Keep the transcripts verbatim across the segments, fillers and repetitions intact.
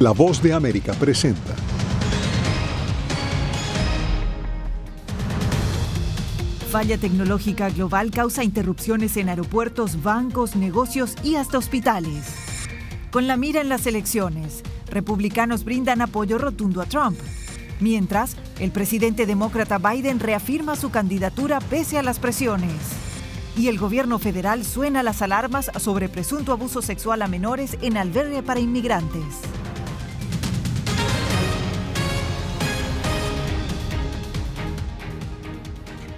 La Voz de América presenta. Falla tecnológica global causa interrupciones en aeropuertos, bancos, negocios y hasta hospitales. Con la mira en las elecciones, republicanos brindan apoyo rotundo a Trump. Mientras, el presidente demócrata Biden reafirma su candidatura pese a las presiones. Y el gobierno federal suena las alarmas sobre presunto abuso sexual a menores en albergue para inmigrantes.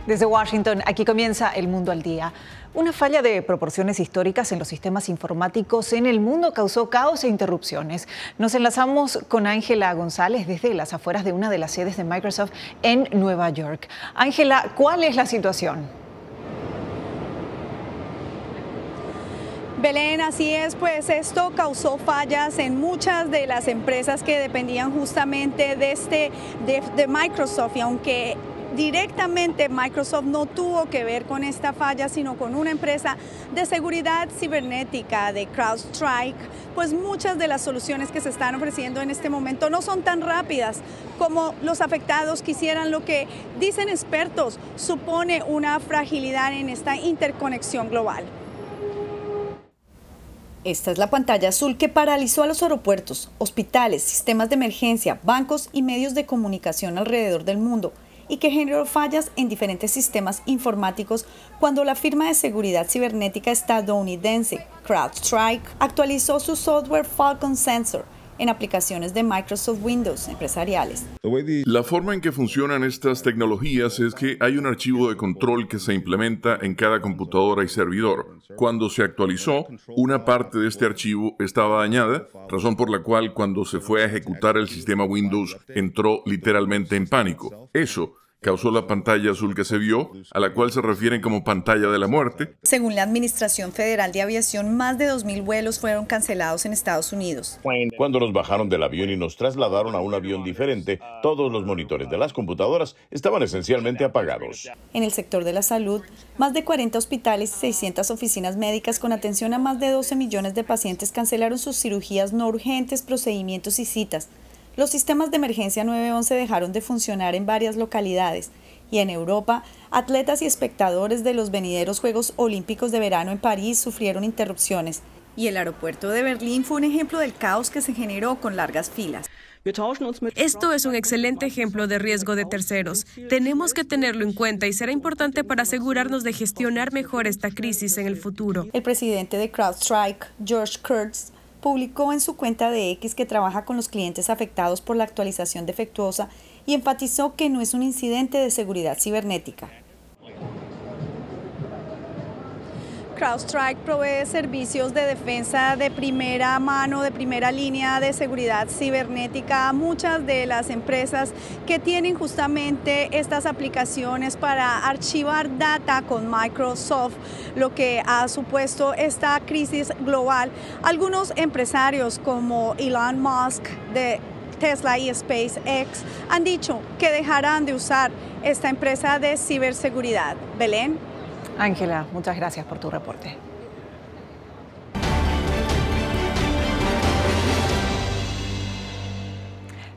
Desde Washington, aquí comienza El Mundo al Día. Una falla de proporciones históricas en los sistemas informáticos en el mundo causó caos e interrupciones. Nos enlazamos con Ángela González desde las afueras de una de las sedes de Microsoft en Nueva York. Ángela, ¿cuál es la situación? Belén, así es, pues esto causó fallas en muchas de las empresas que dependían justamente de, este, de, de Microsoft, y aunque directamente Microsoft no tuvo que ver con esta falla, sino con una empresa de seguridad cibernética de CrowdStrike, pues muchas de las soluciones que se están ofreciendo en este momento no son tan rápidas como los afectados quisieran, lo que dicen expertos supone una fragilidad en esta interconexión global. Esta es la pantalla azul que paralizó a los aeropuertos, hospitales, sistemas de emergencia, bancos y medios de comunicación alrededor del mundo, y que generó fallas en diferentes sistemas informáticos cuando la firma de seguridad cibernética estadounidense CrowdStrike actualizó su software Falcon Sensor en aplicaciones de Microsoft Windows empresariales. La forma en que funcionan estas tecnologías es que hay un archivo de control que se implementa en cada computadora y servidor. Cuando se actualizó, una parte de este archivo estaba dañada, razón por la cual cuando se fue a ejecutar el sistema Windows entró literalmente en pánico. Eso causó la pantalla azul que se vio, a la cual se refieren como pantalla de la muerte. Según la Administración Federal de Aviación, más de dos mil vuelos fueron cancelados en Estados Unidos. Cuando nos bajaron del avión y nos trasladaron a un avión diferente, todos los monitores de las computadoras estaban esencialmente apagados. En el sector de la salud, más de cuarenta hospitales y seiscientas oficinas médicas con atención a más de doce millones de pacientes cancelaron sus cirugías no urgentes, procedimientos y citas. Los sistemas de emergencia nueve once dejaron de funcionar en varias localidades, y en Europa, atletas y espectadores de los venideros Juegos Olímpicos de Verano en París sufrieron interrupciones, y el aeropuerto de Berlín fue un ejemplo del caos que se generó con largas filas. Esto es un excelente ejemplo de riesgo de terceros. Tenemos que tenerlo en cuenta y será importante para asegurarnos de gestionar mejor esta crisis en el futuro. El presidente de CrowdStrike, George Kurtz, publicó en su cuenta de X que trabaja con los clientes afectados por la actualización defectuosa y enfatizó que no es un incidente de seguridad cibernética. CrowdStrike provee servicios de defensa de primera mano, de primera línea de seguridad cibernética a muchas de las empresas que tienen justamente estas aplicaciones para archivar data con Microsoft, lo que ha supuesto esta crisis global. Algunos empresarios como Elon Musk de Tesla y SpaceX han dicho que dejarán de usar esta empresa de ciberseguridad. Belén. Ángela, muchas gracias por tu reporte.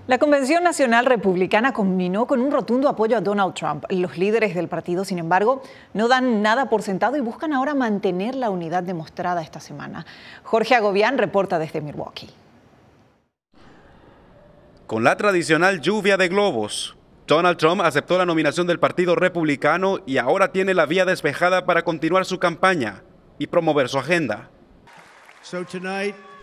La Convención Nacional Republicana culminó con un rotundo apoyo a Donald Trump. Los líderes del partido, sin embargo, no dan nada por sentado y buscan ahora mantener la unidad demostrada esta semana. Jorge Agovián reporta desde Milwaukee. Con la tradicional lluvia de globos, Donald Trump aceptó la nominación del Partido Republicano y ahora tiene la vía despejada para continuar su campaña y promover su agenda.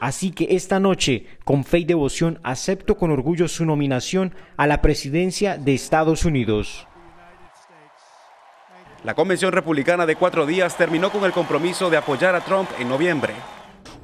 Así que esta noche, con fe y devoción, acepto con orgullo su nominación a la presidencia de Estados Unidos. La Convención Republicana de cuatro días terminó con el compromiso de apoyar a Trump en noviembre.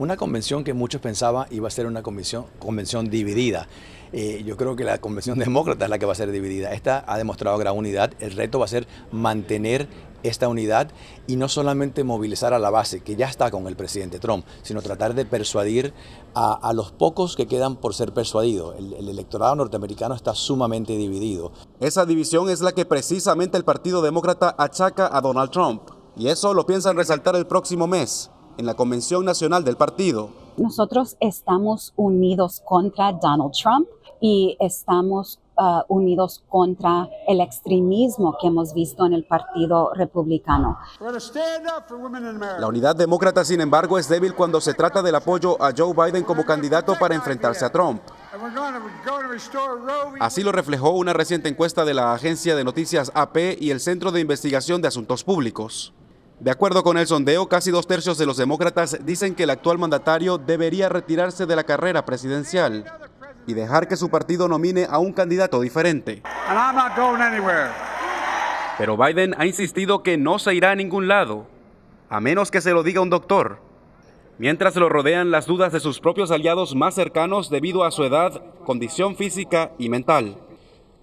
Una convención que muchos pensaban iba a ser una convención, convención dividida. Eh, yo creo que la convención demócrata es la que va a ser dividida. Esta ha demostrado gran unidad. El reto va a ser mantener esta unidad y no solamente movilizar a la base, que ya está con el presidente Trump, sino tratar de persuadir a, a los pocos que quedan por ser persuadidos. El, el electorado norteamericano está sumamente dividido. Esa división es la que precisamente el Partido Demócrata achaca a Donald Trump, y eso lo piensan resaltar el próximo mes en la Convención Nacional del Partido. Nosotros estamos unidos contra Donald Trump y estamos uh, unidos contra el extremismo que hemos visto en el Partido Republicano. La unidad demócrata, sin embargo, es débil cuando se trata del apoyo a Joe Biden como candidato para enfrentarse a Trump. Así lo reflejó una reciente encuesta de la agencia de noticias A P y el Centro de Investigación de Asuntos Públicos. De acuerdo con el sondeo, casi dos tercios de los demócratas dicen que el actual mandatario debería retirarse de la carrera presidencial y dejar que su partido nomine a un candidato diferente. Pero Biden ha insistido que no se irá a ningún lado, a menos que se lo diga un doctor. Mientras lo rodean las dudas de sus propios aliados más cercanos debido a su edad, condición física y mental.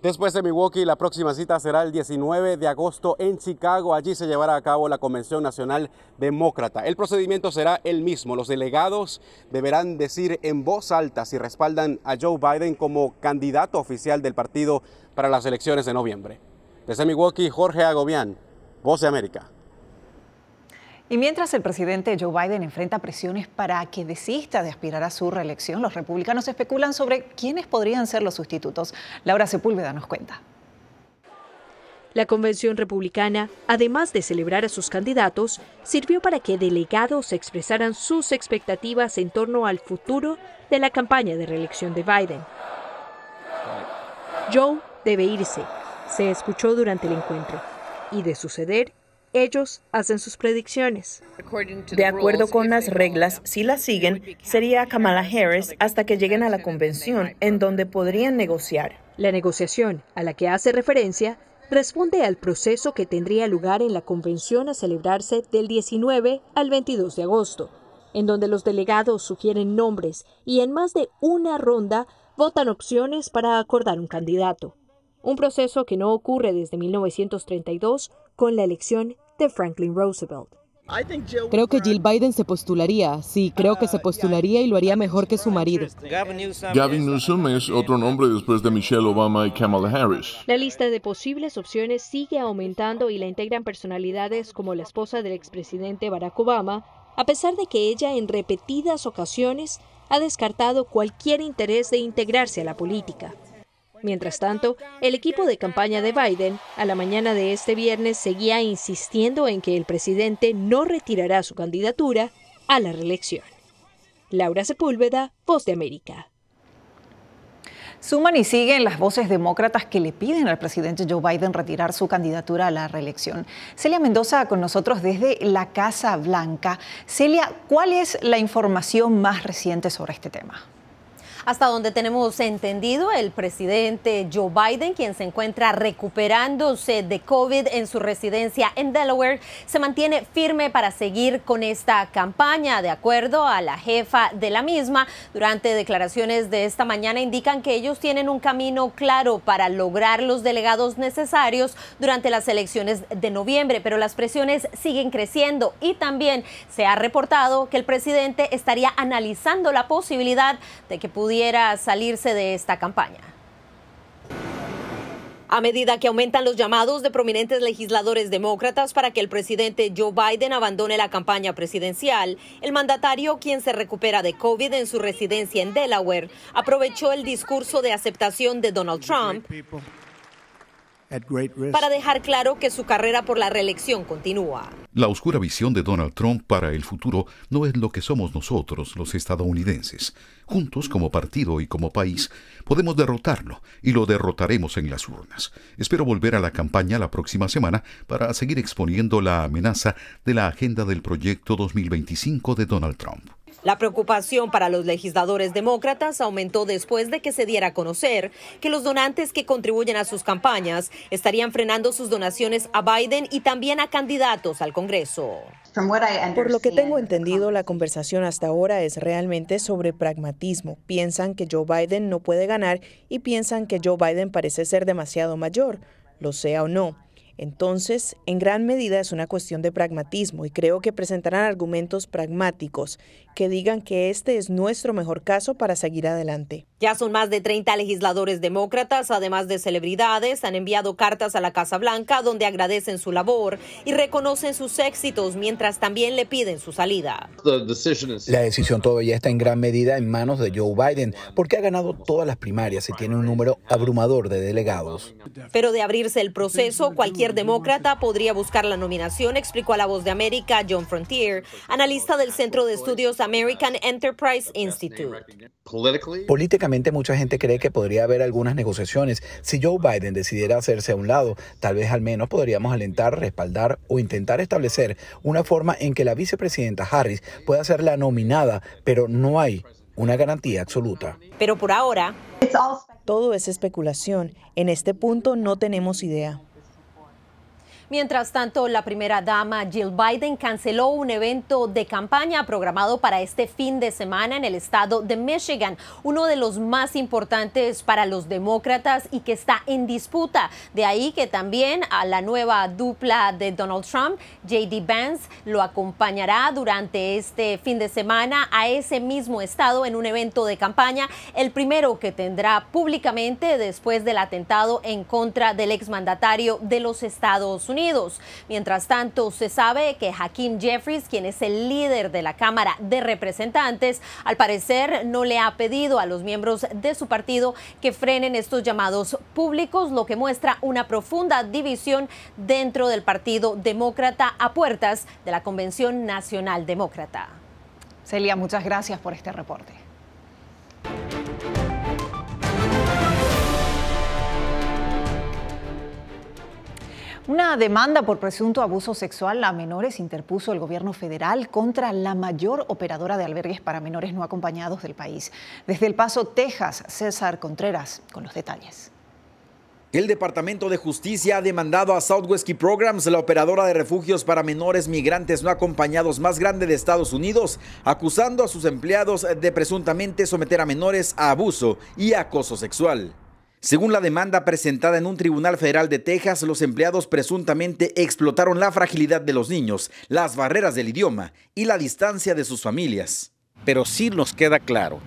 Después de Milwaukee, la próxima cita será el diecinueve de agosto en Chicago. Allí se llevará a cabo la Convención Nacional Demócrata. El procedimiento será el mismo. Los delegados deberán decir en voz alta si respaldan a Joe Biden como candidato oficial del partido para las elecciones de noviembre. Desde Milwaukee, Jorge Agovián, Voz de América. Y mientras el presidente Joe Biden enfrenta presiones para que desista de aspirar a su reelección, los republicanos especulan sobre quiénes podrían ser los sustitutos. Laura Sepúlveda nos cuenta. La Convención Republicana, además de celebrar a sus candidatos, sirvió para que delegados expresaran sus expectativas en torno al futuro de la campaña de reelección de Biden. Joe debe irse, se escuchó durante el encuentro, y de suceder, ellos hacen sus predicciones. De acuerdo con las reglas, si las siguen, sería Kamala Harris hasta que lleguen a la convención, en donde podrían negociar. La negociación a la que hace referencia responde al proceso que tendría lugar en la convención a celebrarse del diecinueve al veintidós de agosto, en donde los delegados sugieren nombres y en más de una ronda votan opciones para acordar un candidato. Un proceso que no ocurre desde mil novecientos treinta y dos con la elección de Franklin Roosevelt. Creo que Jill Biden se postularía, sí, creo que se postularía y lo haría mejor que su marido. Gavin Newsom es otro nombre después de Michelle Obama y Kamala Harris. La lista de posibles opciones sigue aumentando y la integran personalidades como la esposa del expresidente Barack Obama, a pesar de que ella en repetidas ocasiones ha descartado cualquier interés de integrarse a la política. Mientras tanto, el equipo de campaña de Biden, a la mañana de este viernes, seguía insistiendo en que el presidente no retirará su candidatura a la reelección. Laura Sepúlveda, Voz de América. Suman y siguen las voces demócratas que le piden al presidente Joe Biden retirar su candidatura a la reelección. Celia Mendoza con nosotros desde la Casa Blanca. Celia, ¿cuál es la información más reciente sobre este tema? Hasta donde tenemos entendido, el presidente Joe Biden, quien se encuentra recuperándose de COVID en su residencia en Delaware, se mantiene firme para seguir con esta campaña. De acuerdo a la jefa de la misma, durante declaraciones de esta mañana indican que ellos tienen un camino claro para lograr los delegados necesarios durante las elecciones de noviembre, pero las presiones siguen creciendo y también se ha reportado que el presidente estaría analizando la posibilidad de que pudiera pudiera salirse de esta campaña. A medida que aumentan los llamados de prominentes legisladores demócratas para que el presidente Joe Biden abandone la campaña presidencial, el mandatario, quien se recupera de COVID en su residencia en Delaware, aprovechó el discurso de aceptación de Donald Trump para dejar claro que su carrera por la reelección continúa. La oscura visión de Donald Trump para el futuro no es lo que somos nosotros, los estadounidenses. Juntos, como partido y como país, podemos derrotarlo y lo derrotaremos en las urnas. Espero volver a la campaña la próxima semana para seguir exponiendo la amenaza de la agenda del proyecto dos mil veinticinco de Donald Trump. La preocupación para los legisladores demócratas aumentó después de que se diera a conocer que los donantes que contribuyen a sus campañas estarían frenando sus donaciones a Biden y también a candidatos al Congreso. Por lo que tengo entendido, la conversación hasta ahora es realmente sobre pragmatismo. Piensan que Joe Biden no puede ganar y piensan que Joe Biden parece ser demasiado mayor, lo sea o no. Entonces, en gran medida es una cuestión de pragmatismo y creo que presentarán argumentos pragmáticos que digan que este es nuestro mejor caso para seguir adelante. Ya son más de treinta legisladores demócratas, además de celebridades, han enviado cartas a la Casa Blanca donde agradecen su labor y reconocen sus éxitos, mientras también le piden su salida. La decisión todavía está en gran medida en manos de Joe Biden, porque ha ganado todas las primarias y tiene un número abrumador de delegados. Pero de abrirse el proceso, cualquier demócrata podría buscar la nominación, explicó a La Voz de América John Frontier, analista del Centro de Estudios American Enterprise Institute. Políticamente, mucha gente cree que podría haber algunas negociaciones. Si Joe Biden decidiera hacerse a un lado, tal vez al menos podríamos alentar, respaldar o intentar establecer una forma en que la vicepresidenta Harris pueda ser la nominada, pero no hay una garantía absoluta. Pero por ahora, todo es especulación. En este punto no tenemos idea. Mientras tanto, la primera dama Jill Biden canceló un evento de campaña programado para este fin de semana en el estado de Michigan, uno de los más importantes para los demócratas y que está en disputa. De ahí que también a la nueva dupla de Donald Trump, J D Vance, lo acompañará durante este fin de semana a ese mismo estado en un evento de campaña, el primero que tendrá públicamente después del atentado en contra del exmandatario de los Estados Unidos. Unidos. Mientras tanto, se sabe que Hakeem Jeffries, quien es el líder de la Cámara de Representantes, al parecer no le ha pedido a los miembros de su partido que frenen estos llamados públicos, lo que muestra una profunda división dentro del Partido Demócrata a puertas de la Convención Nacional Demócrata. Celia, muchas gracias por este reporte. Una demanda por presunto abuso sexual a menores interpuso el gobierno federal contra la mayor operadora de albergues para menores no acompañados del país. Desde El Paso, Texas, César Contreras con los detalles. El Departamento de Justicia ha demandado a Southwest Key Programs, la operadora de refugios para menores migrantes no acompañados más grande de Estados Unidos, acusando a sus empleados de presuntamente someter a menores a abuso y acoso sexual. Según la demanda presentada en un tribunal federal de Texas, los empleados presuntamente explotaron la fragilidad de los niños, las barreras del idioma y la distancia de sus familias. Pero sí nos queda claro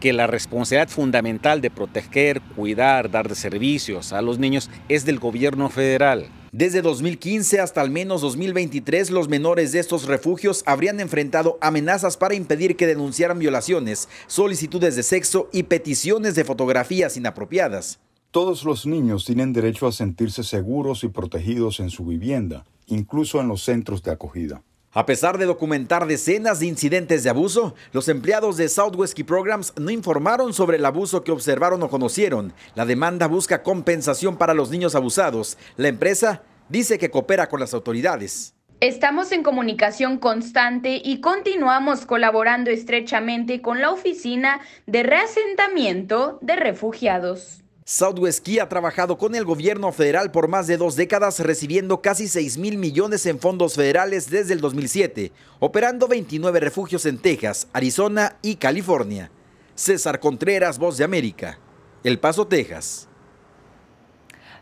que la responsabilidad fundamental de proteger, cuidar, dar servicios a los niños es del gobierno federal. Desde dos mil quince hasta al menos dos mil veintitrés, los menores de estos refugios habrían enfrentado amenazas para impedir que denunciaran violaciones, solicitudes de sexo y peticiones de fotografías inapropiadas. Todos los niños tienen derecho a sentirse seguros y protegidos en su vivienda, incluso en los centros de acogida. A pesar de documentar decenas de incidentes de abuso, los empleados de Southwest Key Programs no informaron sobre el abuso que observaron o conocieron. La demanda busca compensación para los niños abusados. La empresa dice que coopera con las autoridades. Estamos en comunicación constante y continuamos colaborando estrechamente con la Oficina de Reasentamiento de Refugiados. Southwest Key ha trabajado con el gobierno federal por más de dos décadas, recibiendo casi seis mil millones en fondos federales desde el dos mil siete, operando veintinueve refugios en Texas, Arizona y California. César Contreras, Voz de América, El Paso, Texas.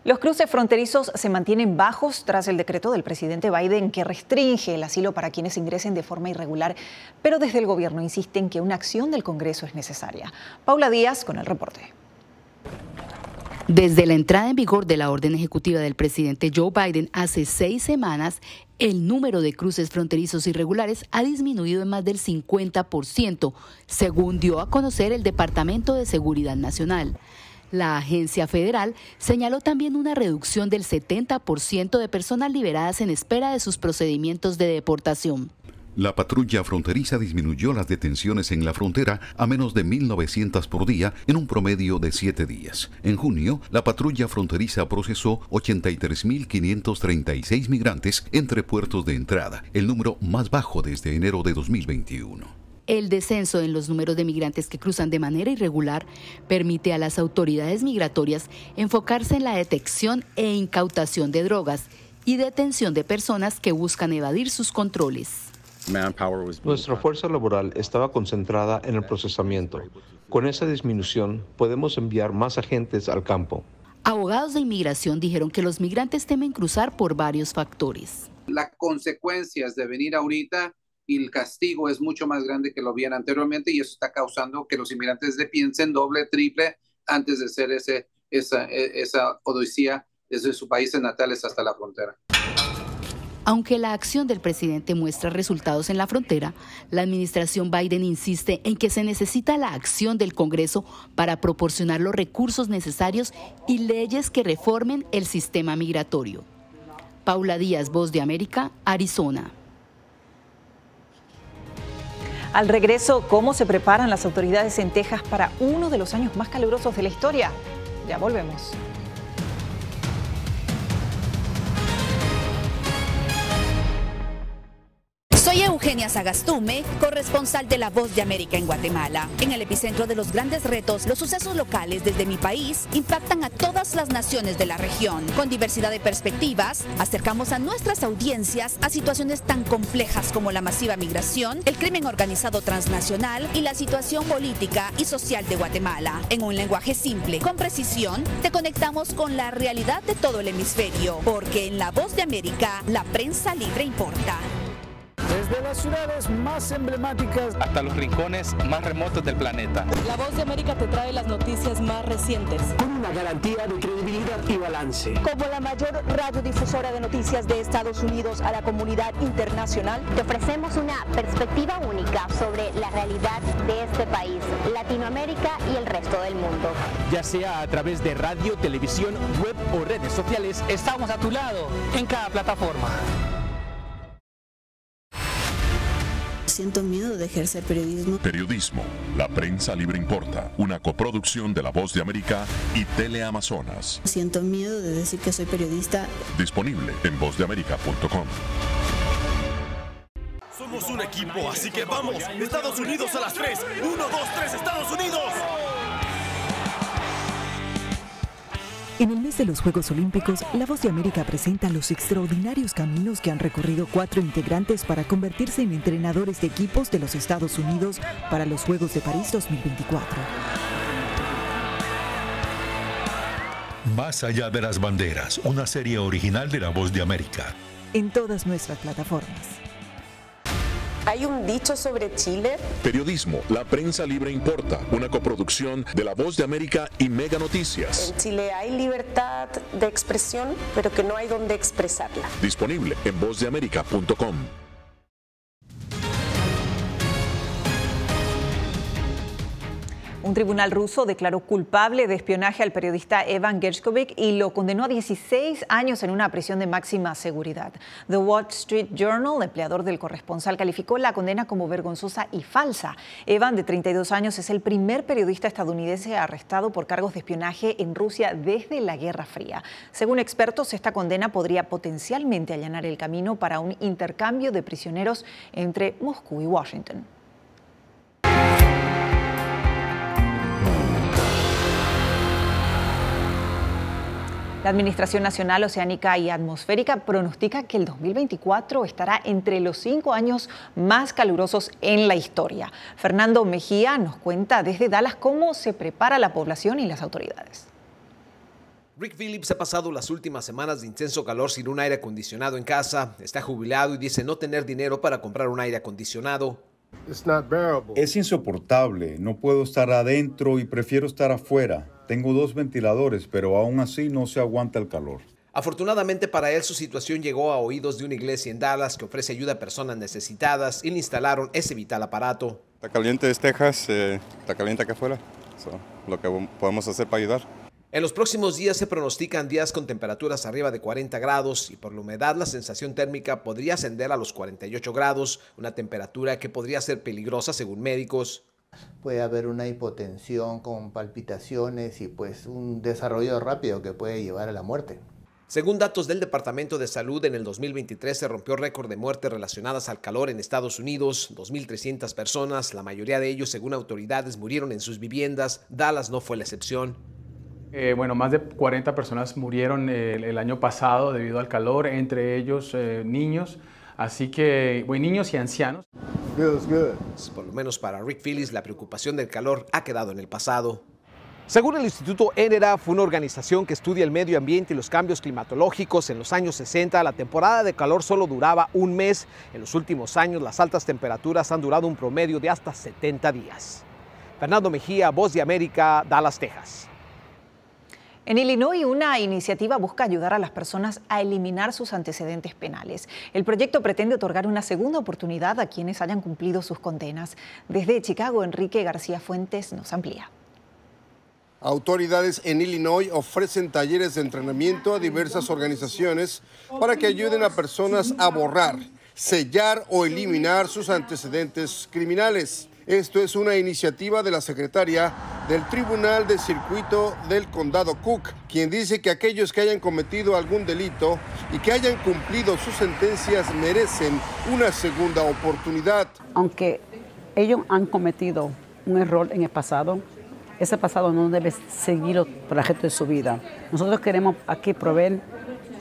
Los cruces fronterizos se mantienen bajos tras el decreto del presidente Biden que restringe el asilo para quienes ingresen de forma irregular, pero desde el gobierno insisten que una acción del Congreso es necesaria. Paula Díaz con el reporte. Desde la entrada en vigor de la orden ejecutiva del presidente Joe Biden hace seis semanas, el número de cruces fronterizos irregulares ha disminuido en más del cincuenta por ciento, según dio a conocer el Departamento de Seguridad Nacional. La agencia federal señaló también una reducción del setenta por ciento de personas liberadas en espera de sus procedimientos de deportación. La patrulla fronteriza disminuyó las detenciones en la frontera a menos de mil novecientas por día en un promedio de siete días. En junio, la patrulla fronteriza procesó ochenta y tres mil quinientos treinta y seis migrantes entre puertos de entrada, el número más bajo desde enero de dos mil veintiuno. El descenso en los números de migrantes que cruzan de manera irregular permite a las autoridades migratorias enfocarse en la detección e incautación de drogas y detención de personas que buscan evadir sus controles. Nuestra fuerza laboral estaba concentrada en el procesamiento. Con esa disminución podemos enviar más agentes al campo. Abogados de inmigración dijeron que los migrantes temen cruzar por varios factores. Las consecuencias de venir ahorita y el castigo es mucho más grande que lo vieron anteriormente, y eso está causando que los inmigrantes piensen doble, triple antes de hacer ese, esa, esa odisea desde sus países natales hasta la frontera. Aunque la acción del presidente muestra resultados en la frontera, la administración Biden insiste en que se necesita la acción del Congreso para proporcionar los recursos necesarios y leyes que reformen el sistema migratorio. Paula Díaz, Voz de América, Arizona. Al regreso, ¿cómo se preparan las autoridades en Texas para uno de los años más calurosos de la historia? Ya volvemos. Soy Eugenia Sagastume, corresponsal de La Voz de América en Guatemala. En el epicentro de los grandes retos, los sucesos locales desde mi país impactan a todas las naciones de la región. Con diversidad de perspectivas, acercamos a nuestras audiencias a situaciones tan complejas como la masiva migración, el crimen organizado transnacional y la situación política y social de Guatemala. En un lenguaje simple, con precisión, te conectamos con la realidad de todo el hemisferio, porque en La Voz de América, la prensa libre importa. Desde las ciudades más emblemáticas hasta los rincones más remotos del planeta. La Voz de América te trae las noticias más recientes. Con una garantía de credibilidad y balance. Como la mayor radiodifusora de noticias de Estados Unidos a la comunidad internacional, te ofrecemos una perspectiva única sobre la realidad de este país, Latinoamérica y el resto del mundo. Ya sea a través de radio, televisión, web o redes sociales, estamos a tu lado en cada plataforma. Siento miedo de ejercer periodismo. Periodismo, la prensa libre importa. Una coproducción de La Voz de América y Teleamazonas. Siento miedo de decir que soy periodista. Disponible en voz de américa punto com. Somos un equipo, así que vamos. Estados Unidos a las tres. Uno, dos, tres, Estados Unidos. En el mes de los Juegos Olímpicos, La Voz de América presenta los extraordinarios caminos que han recorrido cuatro integrantes para convertirse en entrenadores de equipos de los Estados Unidos para los Juegos de París dos mil veinticuatro. Más allá de las banderas, una serie original de La Voz de América. En todas nuestras plataformas. Hay un dicho sobre Chile. Periodismo, la prensa libre importa. Una coproducción de La Voz de América y Mega Noticias. En Chile hay libertad de expresión, pero que no hay donde expresarla. Disponible en voz de américa punto com. Un tribunal ruso declaró culpable de espionaje al periodista Evan Gershkovich y lo condenó a dieciséis años en una prisión de máxima seguridad. The Wall Street Journal, empleador del corresponsal, calificó la condena como vergonzosa y falsa. Evan, de treinta y dos años, es el primer periodista estadounidense arrestado por cargos de espionaje en Rusia desde la Guerra Fría. Según expertos, esta condena podría potencialmente allanar el camino para un intercambio de prisioneros entre Moscú y Washington. La Administración Nacional Oceánica y Atmosférica pronostica que el dos mil veinticuatro estará entre los cinco años más calurosos en la historia. Fernando Mejía nos cuenta desde Dallas cómo se prepara la población y las autoridades. Rick Phillips ha pasado las últimas semanas de intenso calor sin un aire acondicionado en casa. Está jubilado y dice no tener dinero para comprar un aire acondicionado. Es insoportable, no puedo estar adentro y prefiero estar afuera. Tengo dos ventiladores, pero aún así no se aguanta el calor. Afortunadamente para él, su situación llegó a oídos de una iglesia en Dallas que ofrece ayuda a personas necesitadas y le instalaron ese vital aparato. Está caliente, es Texas, eh, está caliente acá afuera, so, lo que podemos hacer para ayudar. En los próximos días se pronostican días con temperaturas arriba de cuarenta grados y por la humedad la sensación térmica podría ascender a los cuarenta y ocho grados, una temperatura que podría ser peligrosa según médicos. Puede haber una hipotensión con palpitaciones y pues un desarrollo rápido que puede llevar a la muerte. Según datos del Departamento de Salud, en el dos mil veintitrés se rompió récord de muertes relacionadas al calor en Estados Unidos. dos mil trescientas personas, la mayoría de ellos según autoridades murieron en sus viviendas. Dallas no fue la excepción. Eh, bueno, más de cuarenta personas murieron el, el año pasado debido al calor, entre ellos eh, niños, así que, bueno, niños y ancianos. Por lo menos para Rick Phillips, la preocupación del calor ha quedado en el pasado. Según el Instituto ENERA, fue una organización que estudia el medio ambiente y los cambios climatológicos. En los años sesenta, la temporada de calor solo duraba un mes. En los últimos años, las altas temperaturas han durado un promedio de hasta setenta días. Fernando Mejía, Voz de América, Dallas, Texas. En Illinois, una iniciativa busca ayudar a las personas a eliminar sus antecedentes penales. El proyecto pretende otorgar una segunda oportunidad a quienes hayan cumplido sus condenas. Desde Chicago, Enrique García Fuentes nos amplía. Autoridades en Illinois ofrecen talleres de entrenamiento a diversas organizaciones para que ayuden a personas a borrar, sellar o eliminar sus antecedentes criminales. Esto es una iniciativa de la secretaria del Tribunal de Circuito del Condado Cook, quien dice que aquellos que hayan cometido algún delito y que hayan cumplido sus sentencias merecen una segunda oportunidad. Aunque ellos han cometido un error en el pasado, ese pasado no debe seguirlo por el resto de su vida. Nosotros queremos aquí proveer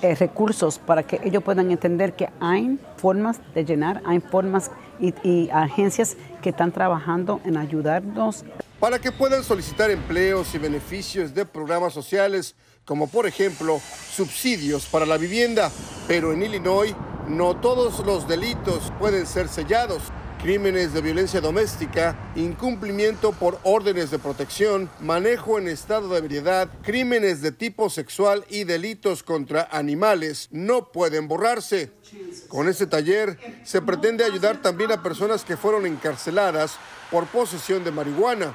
eh, recursos para que ellos puedan entender que hay formas de llenar, hay formas y, y agencias que están trabajando en ayudarnos. Para que puedan solicitar empleos y beneficios de programas sociales, como por ejemplo subsidios para la vivienda. Pero en Illinois no todos los delitos pueden ser sellados. Crímenes de violencia doméstica, incumplimiento por órdenes de protección, manejo en estado de ebriedad, crímenes de tipo sexual y delitos contra animales no pueden borrarse. Con este taller se pretende ayudar también a personas que fueron encarceladas por posesión de marihuana,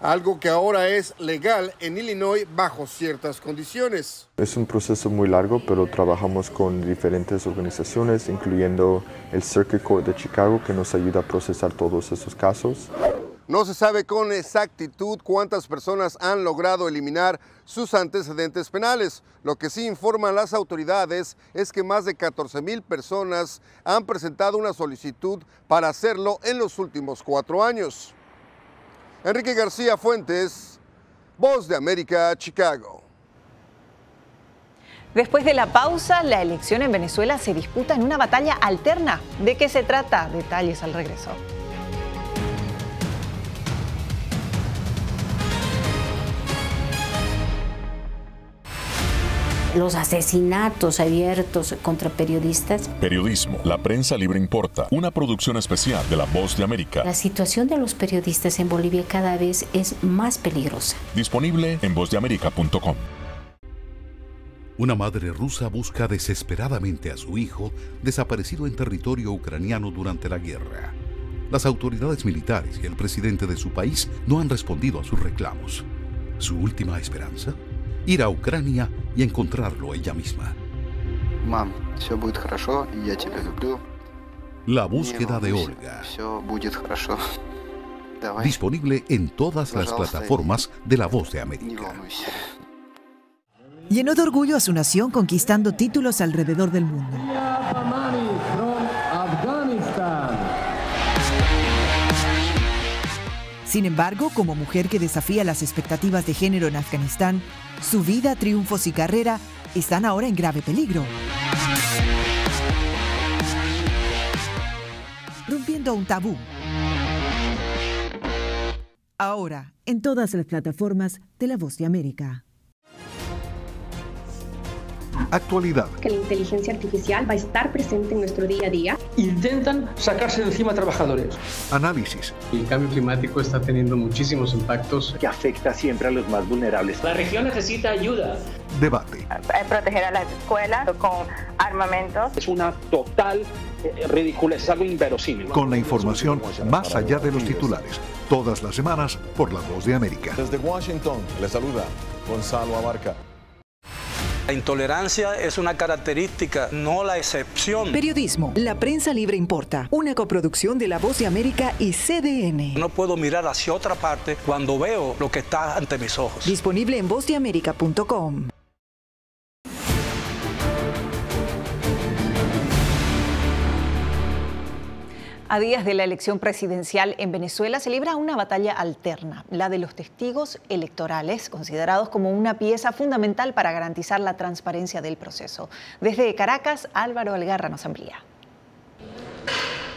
algo que ahora es legal en Illinois bajo ciertas condiciones. Es un proceso muy largo, pero trabajamos con diferentes organizaciones, incluyendo el Circuit Court de Chicago, que nos ayuda a procesar todos esos casos. No se sabe con exactitud cuántas personas han logrado eliminar sus antecedentes penales. Lo que sí informan las autoridades es que más de catorce mil personas han presentado una solicitud para hacerlo en los últimos cuatro años. Enrique García Fuentes, Voz de América, Chicago. Después de la pausa, la elección en Venezuela se disputa en una batalla alterna. ¿De qué se trata? Detalles al regreso. Los asesinatos abiertos contra periodistas. Periodismo, la prensa libre importa. Una producción especial de La Voz de América. La situación de los periodistas en Bolivia cada vez es más peligrosa. Disponible en voz de américa punto com. Una madre rusa busca desesperadamente a su hijo desaparecido en territorio ucraniano durante la guerra. Las autoridades militares y el presidente de su país no han respondido a sus reclamos. ¿Su última esperanza? Ir a Ucrania y encontrarlo ella misma. La búsqueda de Olga. Disponible en todas las plataformas de La Voz de América. Llenó de orgullo a su nación conquistando títulos alrededor del mundo. Sin embargo, como mujer que desafía las expectativas de género en Afganistán, su vida, triunfos y carrera están ahora en grave peligro. Rompiendo un tabú. Ahora, en todas las plataformas de La Voz de América. Actualidad. Que la inteligencia artificial va a estar presente en nuestro día a día. Intentan sacarse de encima a trabajadores. Análisis. El cambio climático está teniendo muchísimos impactos que afecta siempre a los más vulnerables. La región necesita ayuda. Debate. Proteger a las escuelas con armamentos. Es una total ridícula, es algo inverosímil. Con la información más allá de los titulares. Todas las semanas por La Voz de América. Desde Washington le saluda Gonzalo Abarca. La intolerancia es una característica, no la excepción. Periodismo, la prensa libre importa. Una coproducción de La Voz de América y C D N. No puedo mirar hacia otra parte cuando veo lo que está ante mis ojos. Disponible en voz de américa punto com. A días de la elección presidencial en Venezuela se libra una batalla alterna, la de los testigos electorales, considerados como una pieza fundamental para garantizar la transparencia del proceso. Desde Caracas, Álvaro Algarra nos amplía.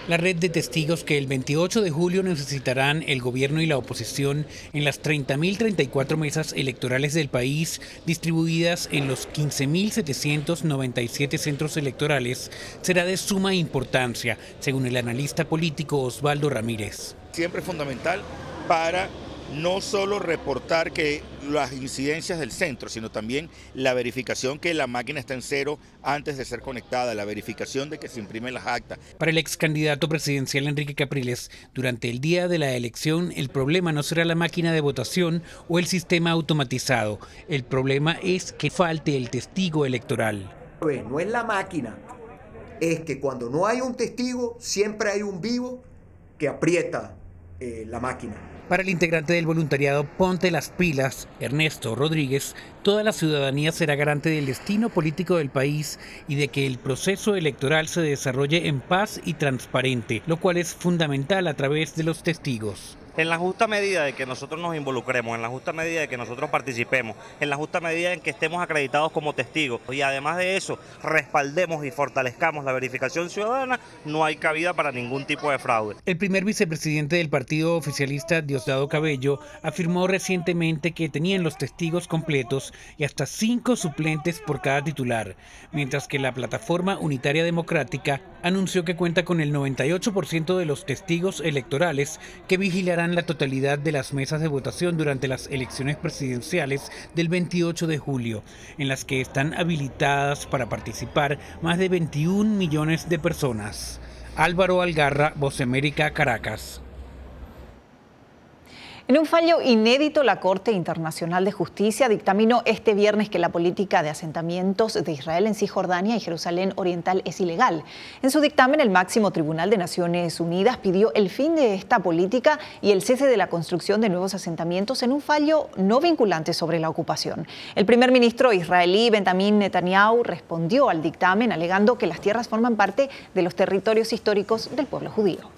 La red de testigos que el veintiocho de julio necesitarán el gobierno y la oposición en las treinta mil treinta y cuatro mesas electorales del país, distribuidas en los quince mil setecientos noventa y siete centros electorales, será de suma importancia, según el analista político Osvaldo Ramírez. Siempre es fundamental para no solo reportar que las incidencias del centro, sino también la verificación que la máquina está en cero antes de ser conectada, la verificación de que se imprimen las actas. Para el ex candidato presidencial Enrique Capriles, durante el día de la elección el problema no será la máquina de votación o el sistema automatizado. El problema es que falte el testigo electoral. Pues no es la máquina, es que cuando no hay un testigo siempre hay un vivo que aprieta eh, la máquina. Para el integrante del voluntariado Ponte las Pilas, Ernesto Rodríguez, toda la ciudadanía será garante del destino político del país y de que el proceso electoral se desarrolle en paz y transparente, lo cual es fundamental a través de los testigos. En la justa medida de que nosotros nos involucremos, en la justa medida de que nosotros participemos, en la justa medida en que estemos acreditados como testigos y además de eso respaldemos y fortalezcamos la verificación ciudadana, no hay cabida para ningún tipo de fraude. El primer vicepresidente del partido oficialista, Diosdado Cabello, afirmó recientemente que tenían los testigos completos y hasta cinco suplentes por cada titular, mientras que la Plataforma Unitaria Democrática anunció que cuenta con el noventa y ocho por ciento de los testigos electorales que vigilarán la totalidad de las mesas de votación durante las elecciones presidenciales del veintiocho de julio, en las que están habilitadas para participar más de veintiún millones de personas. Álvaro Algarra, Voz América, Caracas. En un fallo inédito, la Corte Internacional de Justicia dictaminó este viernes que la política de asentamientos de Israel en Cisjordania y Jerusalén Oriental es ilegal. En su dictamen, el máximo tribunal de Naciones Unidas pidió el fin de esta política y el cese de la construcción de nuevos asentamientos en un fallo no vinculante sobre la ocupación. El primer ministro israelí, Benjamín Netanyahu, respondió al dictamen alegando que las tierras forman parte de los territorios históricos del pueblo judío.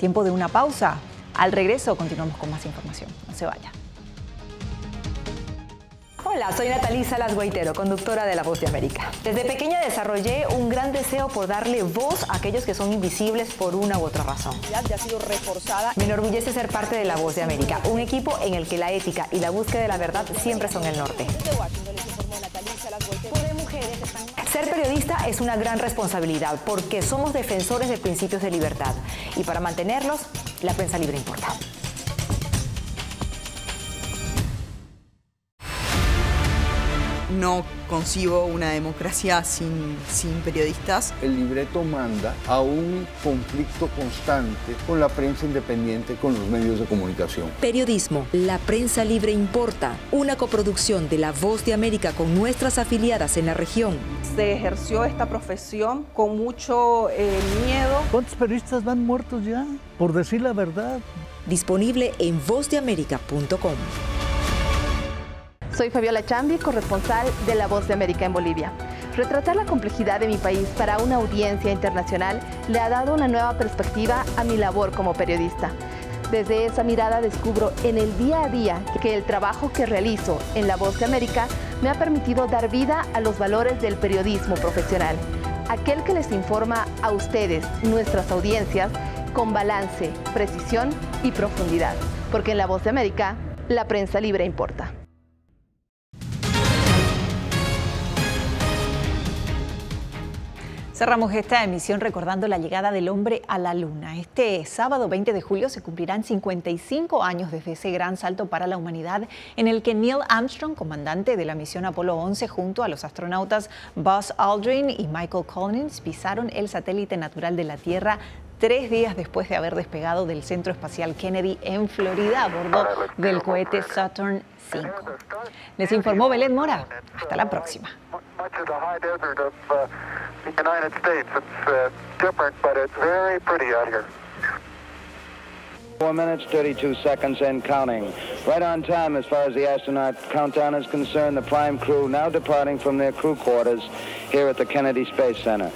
Tiempo de una pausa. Al regreso continuamos con más información. No se vaya. Hola, soy Natalí Salas Guaitero, conductora de La Voz de América. Desde pequeña desarrollé un gran deseo por darle voz a aquellos que son invisibles por una u otra razón. Ya ha sido reforzada. Me enorgullece ser parte de La Voz de América, un equipo en el que la ética y la búsqueda de la verdad siempre son el norte. Ser periodista es una gran responsabilidad porque somos defensores de principios de libertad y para mantenerlos, la prensa libre importa. No concibo una democracia sin, sin periodistas. El libreto manda a un conflicto constante con la prensa independiente, con los medios de comunicación. Periodismo, la prensa libre importa. Una coproducción de La Voz de América con nuestras afiliadas en la región. Se ejerció esta profesión con mucho eh, miedo. ¿Cuántos periodistas van muertos ya? Por decir la verdad. Disponible en voz de américa punto com. Soy Fabiola Chambi, corresponsal de La Voz de América en Bolivia. Retratar la complejidad de mi país para una audiencia internacional le ha dado una nueva perspectiva a mi labor como periodista. Desde esa mirada descubro en el día a día que el trabajo que realizo en La Voz de América me ha permitido dar vida a los valores del periodismo profesional, aquel que les informa a ustedes, nuestras audiencias, con balance, precisión y profundidad. Porque en La Voz de América, la prensa libre importa. Cerramos esta emisión recordando la llegada del hombre a la luna. Este sábado veinte de julio se cumplirán cincuenta y cinco años desde ese gran salto para la humanidad en el que Neil Armstrong, comandante de la misión Apolo once, junto a los astronautas Buzz Aldrin y Michael Collins, pisaron el satélite natural de la Tierra tres días después de haber despegado del Centro Espacial Kennedy en Florida a bordo del cohete Saturn V. Les informó Belén Mora. Hasta la próxima. four minutes, thirty-two seconds and counting. Right on time as far as the astronaut countdown is concerned, the prime crew now departing from their crew quarters here at the Kennedy Space Center.